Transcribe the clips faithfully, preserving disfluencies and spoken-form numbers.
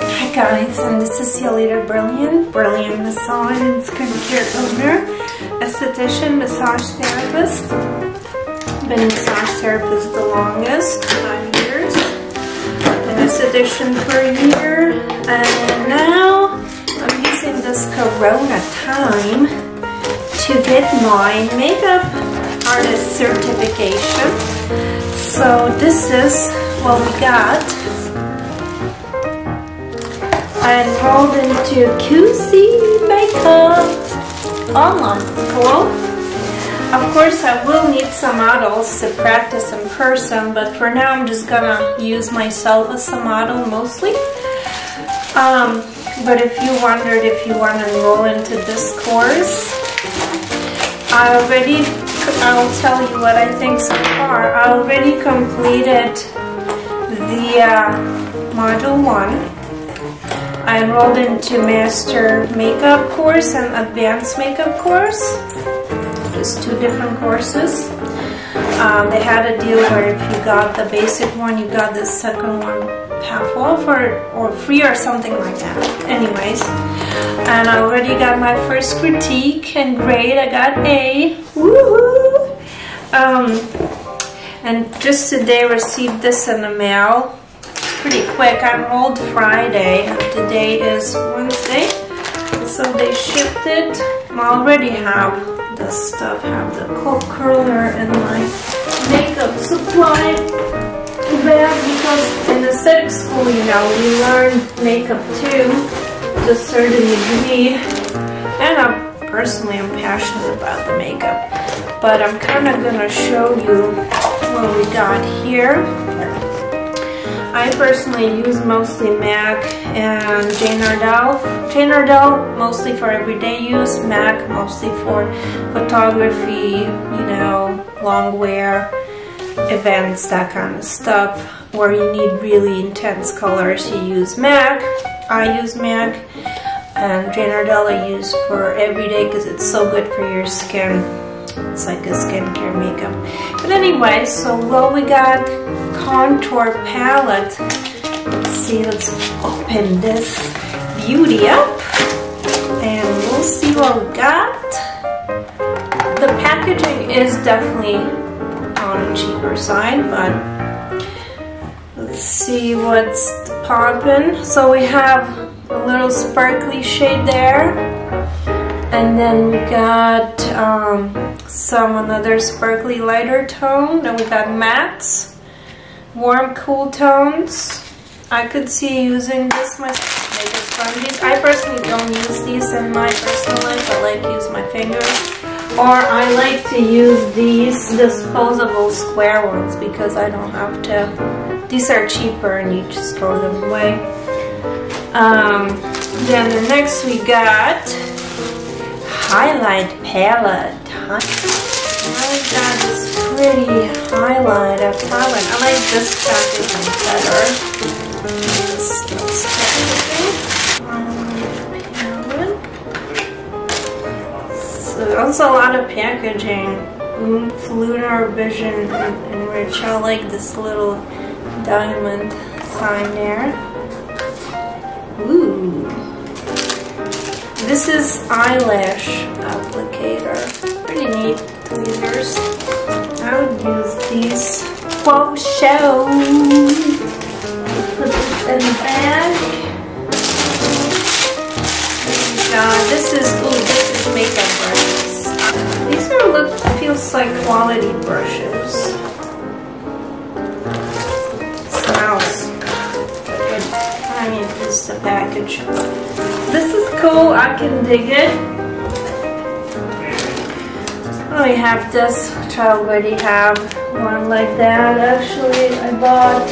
Hi guys, and this is Jolita Brilliant, Brilliant Massage and Skincare owner, esthetician, massage therapist. I've been a massage therapist the longest, nine years. I've been an esthetician for a year, and now I'm using this Corona time to get my makeup artist certification. So this is what we got. I enrolled into Q C Makeup online school. Of course, I will need some models to practice in person, but for now I'm just gonna use myself as a model mostly. Um, but if you wondered if you want to enroll into this course, I already, I'll tell you what I think so far. I already completed the uh, module one. I enrolled into master makeup course and advanced makeup course. It's two different courses. Um, they had a deal where if you got the basic one, you got the second one half off or, or free or something like that. Anyways, and I already got my first critique and grade. I got A. Woohoo! Um, and just today received this in the mail. Pretty quick. I enrolled Friday. Today is Wednesday, so they shipped it. I already have the stuff, have the cold curler and my makeup supply bag, because in aesthetic school, you know, we learn makeup too, to a certain degree, and I personally am passionate about the makeup, but I'm kind of going to show you what we got here. I personally use mostly MAC and Jane Iredale. Jane Iredale mostly for everyday use, MAC mostly for photography, you know, long wear, events, that kind of stuff, where you need really intense colors. You use MAC, I use MAC, and Jane Iredale I use for everyday because it's so good for your skin. It's like a skincare makeup. But anyway, so what we got, contour palette. Let's see, let's open this beauty up and we'll see what we got. The packaging is definitely on the cheaper side, but let's see what's poppin'. So we have a little sparkly shade there, and then we got um, some another sparkly lighter tone. Then we got mattes, warm cool tones. I could see using this myself. I personally don't use these in my personal life. I like to use my fingers, or I like to use these disposable square ones because I don't have to. These are cheaper and you just throw them away. Um, then the next we got highlight palette. Huh? I got this pretty highlighter palette. I like this packaging better. This packaging. Um, so that's a lot of packaging. Oomph, Lunar Vision Enrich. I like this little diamond sign there. Ooh. This is eyelash applicator. Pretty neat. Tweezers. I would use these. Whoa, show! Put this in the bag. And, uh, this is, ooh, this is makeup brushes. These are look, feels like quality brushes. Smells good. I mean, it's the package. This is cool. I can dig it. I have this, which I already have one like that. Actually, I bought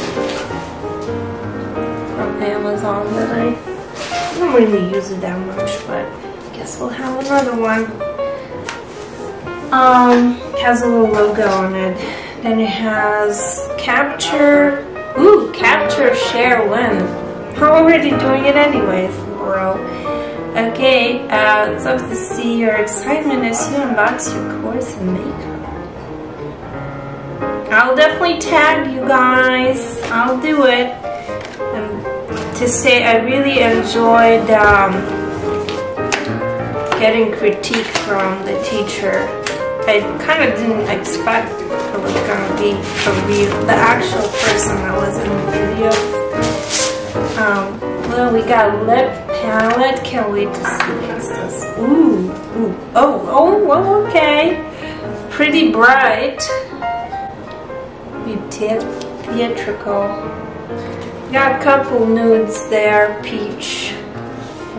from Amazon that I don't really use it that much, but I guess we'll have another one. Um, it has a little logo on it. Then it has capture. Ooh, capture, share, win. I'm already doing it anyways, bro. Okay, uh, it's up to see your excitement as you unbox your course in makeup. I'll definitely tag you guys. I'll do it. And to say I really enjoyed um, getting critique from the teacher. I kind of didn't expect it was going to be a real, the actual person that was in the video. Um, well, we got lip palette. Can't wait to see what's this. Ooh, ooh, oh, oh, oh, okay. Pretty bright. We did theatrical. Got a couple nudes there, peach,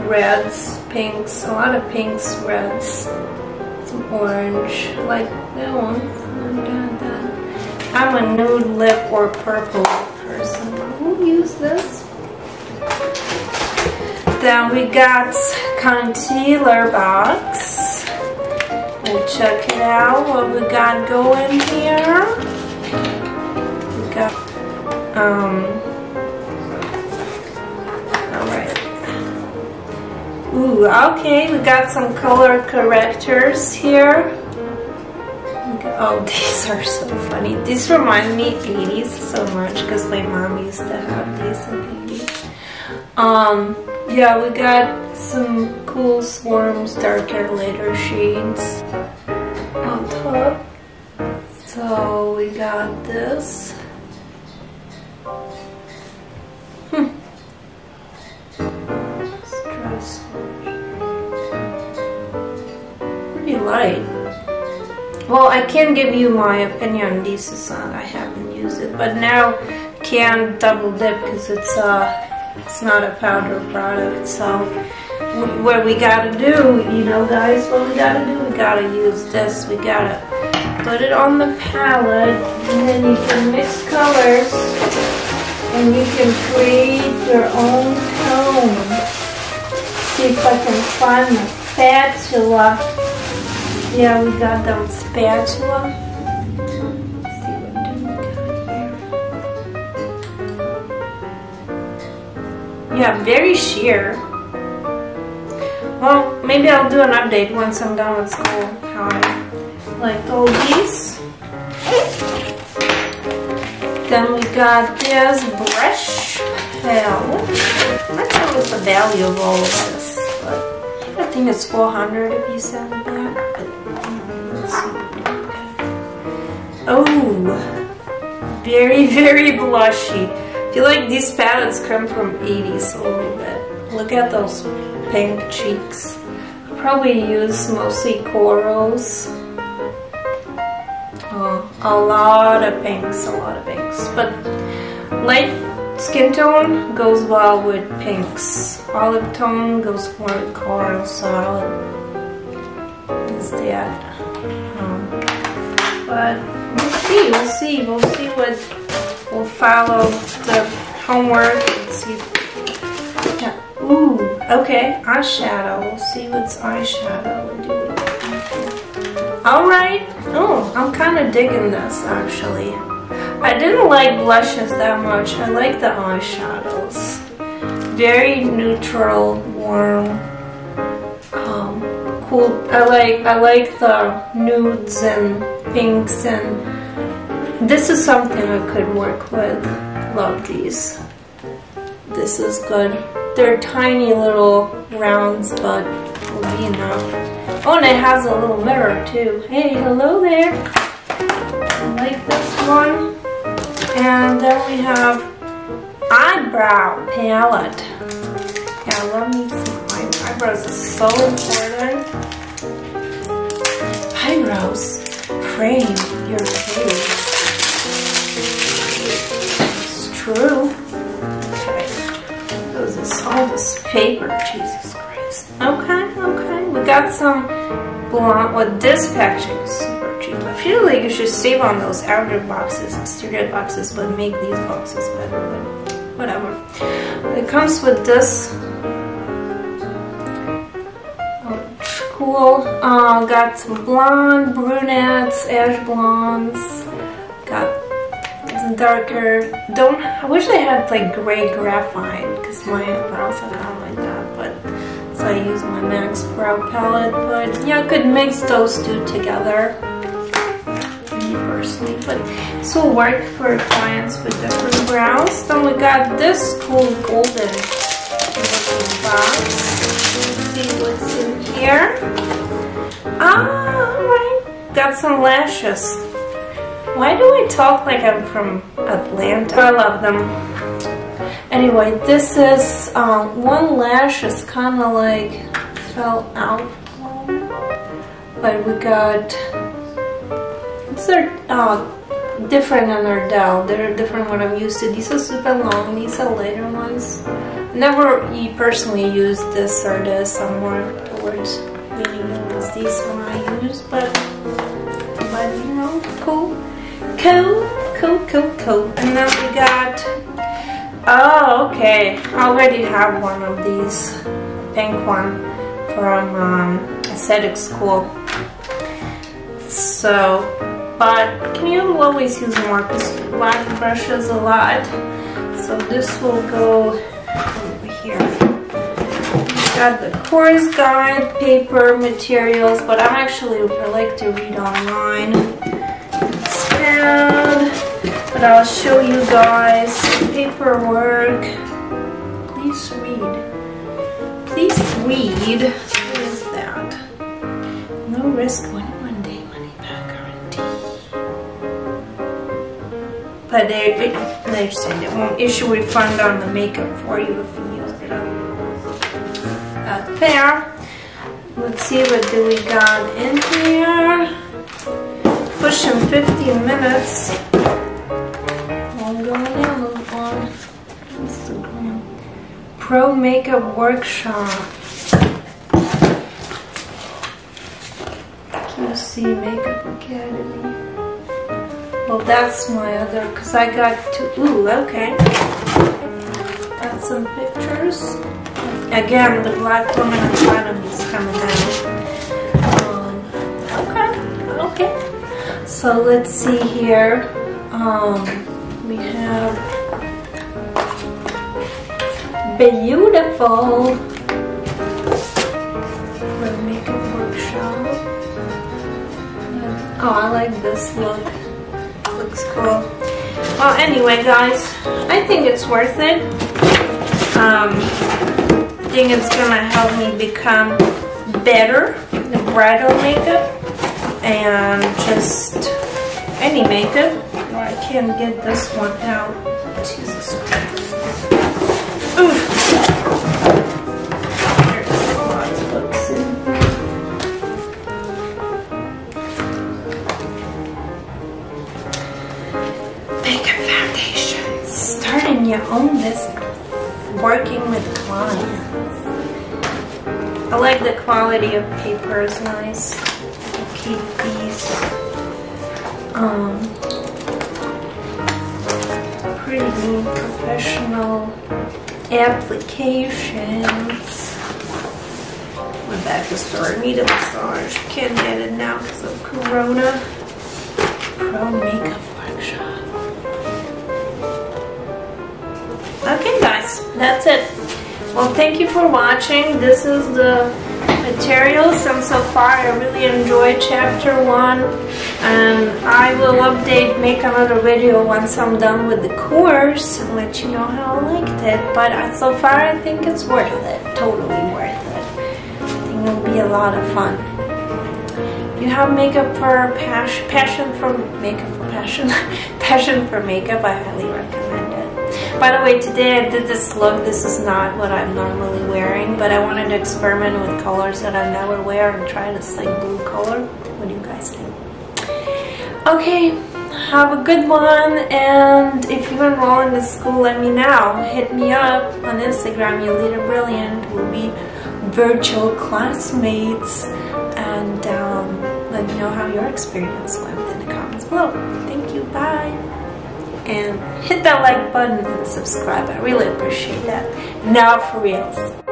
reds, pinks, a lot of pinks, reds, some orange, like that one. I'm a nude lip or purple person. Who use this? Then we got concealer box. We'll check it out. What we got going here? We got um. All right. Ooh. Okay. We got some color correctors here. Oh, these are so funny. These remind me eighties so much because my mom used to have these in the eighties. Um, yeah, we got some cool Swarms darker later shades on top. So we got this. Hmm. Let's try some. Pretty light. Well, I can give you my opinion. This is not, I haven't used it, but now can double dip because it's uh it's not a powder product. So we, what we gotta do, you know, guys, what we gotta do, we gotta use this. We gotta put it on the palette, and then you can mix colors, and you can create your own tone. See if I can find my spatula. Yeah, we got them spatula. Let's see what do we got here. Yeah, very sheer. Well, maybe I'll do an update once I'm done with school. How I liked all these. Then we got this brush palette. I'm not sure what's the value of all of this, but I think it's four hundred if you sell that. Oh, very, very blushy. I feel like these palettes come from eighties a little bit. Look at those pink cheeks. I probably use mostly corals. Oh, a lot of pinks, a lot of pinks. But light skin tone goes well with pinks. Olive tone goes well with coral, so I'll use that. Um, but we'll see, we'll see, we'll see what we'll follow the homework and see. Yeah. Ooh, okay, eyeshadow. We'll see what's eyeshadow. Alright, oh, I'm kind of digging this actually. I didn't like blushes that much. I like the eyeshadows. Very neutral, warm, um, cool. I like I like the nudes and pinks, and this is something I could work with. Love these. This is good. They're tiny little rounds, but will be enough. Oh, and it has a little mirror too. Hey, hello there. I like this one. And then we have eyebrow palette. Yeah, I love me some eyebrows. Eyebrows are so important. Eyebrows frame your face. It's true. Okay. Those is all this paper. Jesus Christ. Okay, okay. We got some blonde. Well, this packaging is super cheap. I feel like you should save on those outer boxes, exterior boxes, but make these boxes better. But whatever. It comes with this. Oh, cool. Uh, got some blonde, brunettes, ash blondes. Got some darker. Don't. I wish I had like gray graphite because my brows are kind of like that, but. So I use my MAC brow palette, but yeah, I could mix those two together and me personally, but this will work for clients with different brows. Then we got this cool golden looking box. Let's see what's in here. Ah, right. Got some lashes. Why do I talk like I'm from Atlanta? I love them. Anyway, this is um, one lash is kind of like fell out. But we got, these are uh, different than Iredale, they're different what I'm used to. These are super long, these are lighter ones. Never personally used this or this, I'm more towards meaning as these one I use, but, but you know, cool. Cool, cool, cool, cool. And then we got, oh okay, I already have one of these, pink one from um, aesthetic school. So, but can you always use more because black brushes a lot. So this will go over here. We've got the course guide, paper, materials, but I'm actually I like to read online instead. But I'll show you guys paperwork. Please read. Please read. What is that? No risk. But they, it, they said it won't issue refund on the makeup for you if you use it up. Out there. Let's see what do we got in here. Pushing fifteen minutes. I'm going in on Instagram. Pro Makeup Workshop. Q C Makeup Academy. Well, that's my other, because I got two, ooh, okay. Got some pictures. Again, the black woman in front of me is coming out. Um, okay, okay. So let's see here. Um, we have beautiful for makeup workshop. Oh, I like this look. Looks cool. Well, anyway, guys, I think it's worth it. Um, I think it's gonna help me become better in the bridal makeup and just any makeup. Well, I can't get this one out. Jesus Christ. Oof. There's a lot of books in here. Starting your own business, working with clients. I like the quality of paper, is nice. I'll keep these um, pretty professional applications. My back is sore. I need a massage. Can't get it now because of Corona. Pro Makeup Workshop. Okay guys, that's it. Well, thank you for watching. This is the materials, and so far I really enjoyed chapter one, and I will update, make another video once I'm done with the course and let you know how I liked it. But so far I think it's worth it, totally worth it. I think it'll be a lot of fun. If you have makeup for passion, passion for makeup for passion, passion for makeup, I highly recommend. By the way, today I did this look. This is not what I'm normally wearing, but I wanted to experiment with colors that I never wear and try this like blue color. What do you guys think? Okay, have a good one, and if you enroll in this school, let me know. Hit me up on Instagram, Jolita Brilliant. We'll be virtual classmates, and um, let me know how your experience went in the comments below. Thank you, bye. And hit that like button and subscribe. I really appreciate that. Now for reals.